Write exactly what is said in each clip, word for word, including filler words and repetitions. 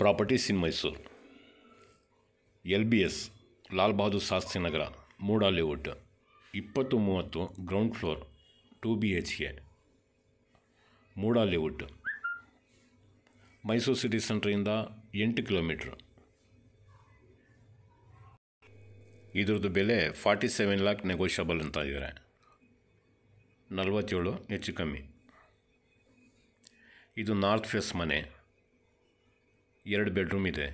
Properties in Mysore, L B S, Lalbahadur Shastri Nagar, Muda Layout, twenty to thirty, ground floor, two B H K, Muda Layout, Mysore city centre ಇಂದ eight kilometre. ಇದರದ್ದು ಬೆಲೆ forty-seven lakh negotiable ಅಂತ ಇದ್ದಾರೆ. forty-seven ಹೆಚ್ಚು ಕಮ್ಮಿ. ಇದು north face ಮನೆ. ಎರಡು ಬೆಡ್ರೂಮ್ ಇದೆ.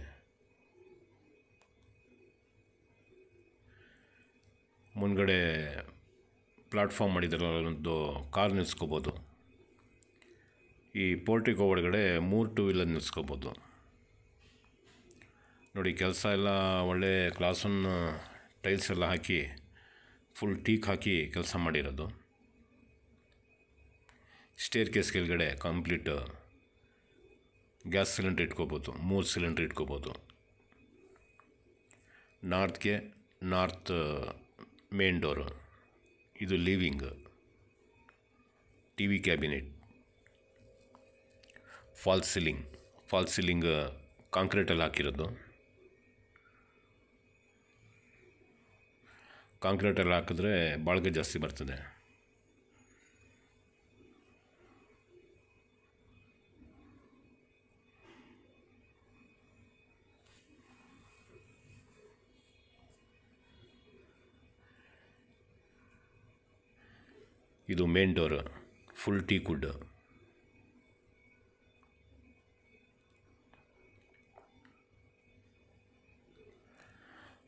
ಮುಂಗಡೆ ಪ್ಲಾಟ್‌ಫಾರ್ಮ್ ಮಾಡಿದರಲ್ಲ ಒಂದು ಕಾರ್ ನಿಲ್ಸ್ಕೋಬಹುದು. ಈ ಪೋರ್ಟಿಕೋ ಒಳಗಡೆ ಮೂರು ಟೂ ವೀಲರ್ ನಿಲ್ಸ್ಕೋಬಹುದು. ನೋಡಿ ಕೆಲಸ ಎಲ್ಲ ಒಳ್ಳೆ ಕ್ಲಾಸ್ ಒನ್ ಟೈಲ್ಸ್ ಎಲ್ಲ ಹಾಕಿ ಫುಲ್ ಟೀಕ್ ಹಾಕಿ ಕೆಲಸ ಮಾಡಿರೋದು. ಸ್ಟೇರ್ ಕೇಸ್ ಕೆಳಗಡೆ ಕಂಪ್ಲೀಟ್ ಗ್ಯಾಸ್ ಸಿಲಿಂಡರ್ ಇಟ್ಕೋಬಹುದು, ಮೂರು ಸಿಲಿಂಡರ್ ಇಟ್ಕೋಬಹುದು. ನಾರ್ತ್ಗೆ ನಾರ್ತ್ ಮೇನ್ ಡೋರು. ಇದು living, T V cabinet, false ceiling false ceiling ಕಾಂಕ್ರೀಟಲ್ಲಿ ಹಾಕಿರೋದು. ಕಾಂಕ್ರೀಟಲ್ಲಿ ಹಾಕಿದ್ರೆ ಬಾಳ್ಗೆ ಜಾಸ್ತಿ ಬರ್ತದೆ. ಇದು main door, full teak wood.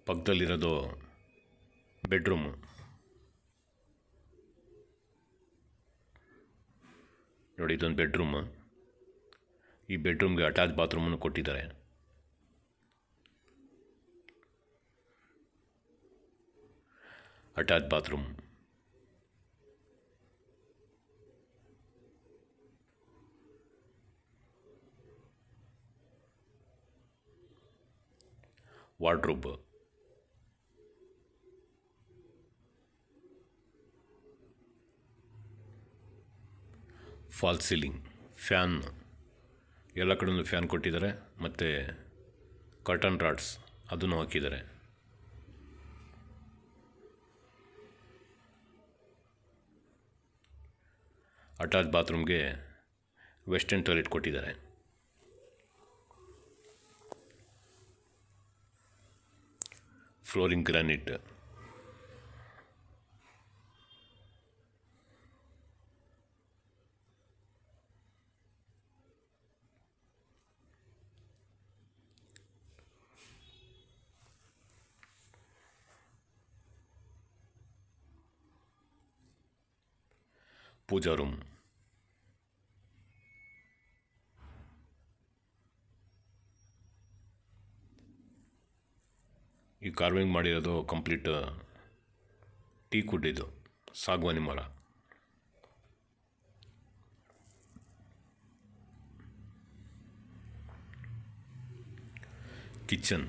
ಪಕ್ಕದಲ್ಲಿರೋದು ಬೆಡ್ರೂಮು. ನೋಡಿ ಇದೊಂದು ಬೆಡ್ರೂಮ್. ಈ ಬೆಡ್ರೂಮ್ಗೆ ಅಟ್ಯಾಚ್ ಬಾತ್ರೂಮನ್ನು ಕೊಟ್ಟಿದ್ದಾರೆ. Attach bathroom. Wardrobe. False ceiling, fan, ಎಲ್ಲ ಕಡೆಯೂ ಫ್ಯಾನ್ ಕೊಟ್ಟಿದ್ದಾರೆ. ಮತ್ತು ಕರ್ಟನ್ ರಾಡ್ಸ್ ಅದನ್ನು ಹಾಕಿದ್ದಾರೆ. ಅಟ್ಯಾಚ್ ಬಾತ್ರೂಮ್ಗೆ ವೆಸ್ಟರ್ನ್ ಟಾಯ್ಲೆಟ್ ಕೊಟ್ಟಿದ್ದಾರೆ. Flooring granite. ಪೂಜಾ ರೂಮ್. ಈ ಕಾರ್ವಿಂಗ್ ಮಾಡಿರೋದು ಕಂಪ್ಲೀಟ್ ಟೀ ಕುಡ್ಡಿದ್ದು ಸಾಗ್ವಾನಿ ಮರ. ಕಿಚನ್.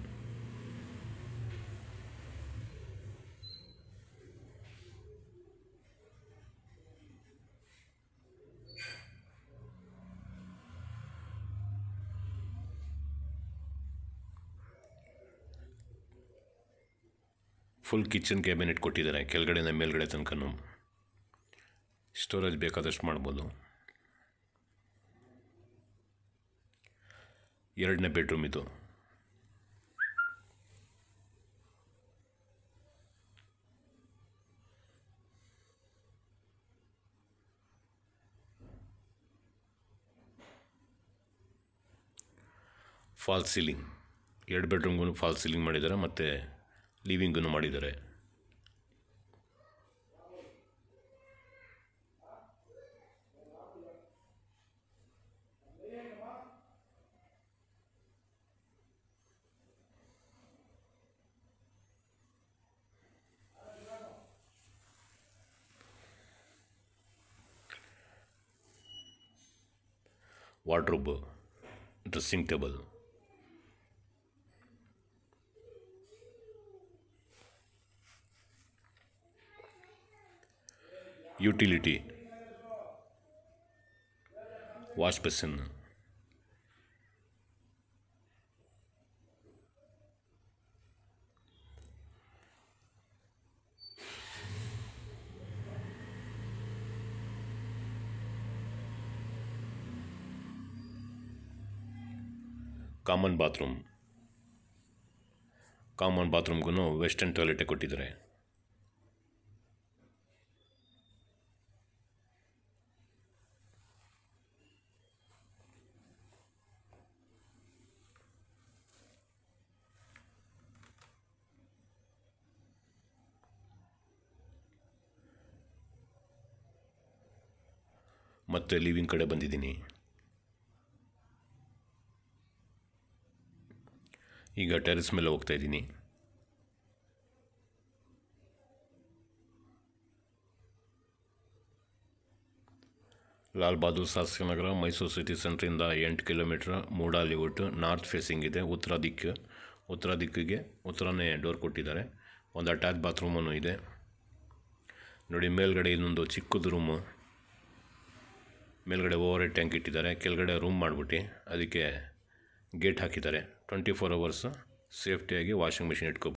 ಫುಲ್ ಕಿಚನ್ ಕ್ಯಾಬಿನೆಟ್ ಕೊಟ್ಟಿದ್ದಾರೆ ಕೆಳಗಡೆಯಿಂದ ಮೇಲ್ಗಡೆ ತನಕನೂ. ಸ್ಟೋರೇಜ್ ಬೇಕಾದಷ್ಟು ಮಾಡ್ಬೋದು. ಎರಡನೇ ಬೆಡ್ರೂಮ್ ಇದು. False ceiling. ಎರಡು ಬೆಡ್ರೂಮ್ಗೂ ಫಾಲ್ಸ್ ಸೀಲಿಂಗ್ ಮಾಡಿದ್ದಾರೆ. ಮತ್ತು ಲಿವಿಂಗನ್ನು ಮಾಡಿದ್ದಾರೆ. Wardrobe, dressing table. Utility, wash basin. Common bathroom common ಬಾತ್ರೂಮ್ಗೂ ವೆಸ್ಟರ್ನ್ ಟಾಯ್ಲೆಟೇ ಕೊಟ್ಟಿದ್ದಾರೆ. ಮತ್ತೆ ಲಿವಿಂಗ್ ಕಡೆ ಬಂದಿದ್ದೀನಿ. ಈಗ ಟೆರೆಸ್ ಮೇಲೆ ಹೋಗ್ತಾ ಇದ್ದೀನಿ. ಲಾಲ್ ಬಹದ್ದೂರ್ ಶಾಸ್ತ್ರಿ ನಗರ ಮೈಸೂರು ಸಿಟಿ ಸೆಂಟ್ರಿಂದ ಎಂಟು kilometre MUDA layout north facing ಇದೆ. ಉತ್ತರ ದಿಕ್ಕು ಉತ್ತರ ದಿಕ್ಕಿಗೆ ಉತ್ತರನೇ ಡೋರ್ ಕೊಟ್ಟಿದ್ದಾರೆ. ಒಂದು ಅಟ್ಯಾಚ್ ಬಾತ್ರೂಮನ್ನು ಇದೆ ನೋಡಿ. ಮೇಲ್ಗಡೆ ಇನ್ನೊಂದು ಚಿಕ್ಕದು ರೂಮು, ಮೇಲ್ಗಡೆ ಓವರ್ ಹೆಡ್ ಟ್ಯಾಂಕ್ ಇಟ್ಟಿದ್ದಾರೆ, ಕೆಳಗಡೆ ರೂಮ್ ಮಾಡಿಬಿಟ್ಟು ಅದಕ್ಕೆ ಗೇಟ್ ಹಾಕಿದ್ದಾರೆ. ಟ್ವೆಂಟಿ ಫೋರ್ ಅವರ್ಸ್ ಸೇಫ್ಟಿಯಾಗಿ ವಾಷಿಂಗ್ ಮಿಷಿನ್ ಇಟ್ಕೋಬೋದು.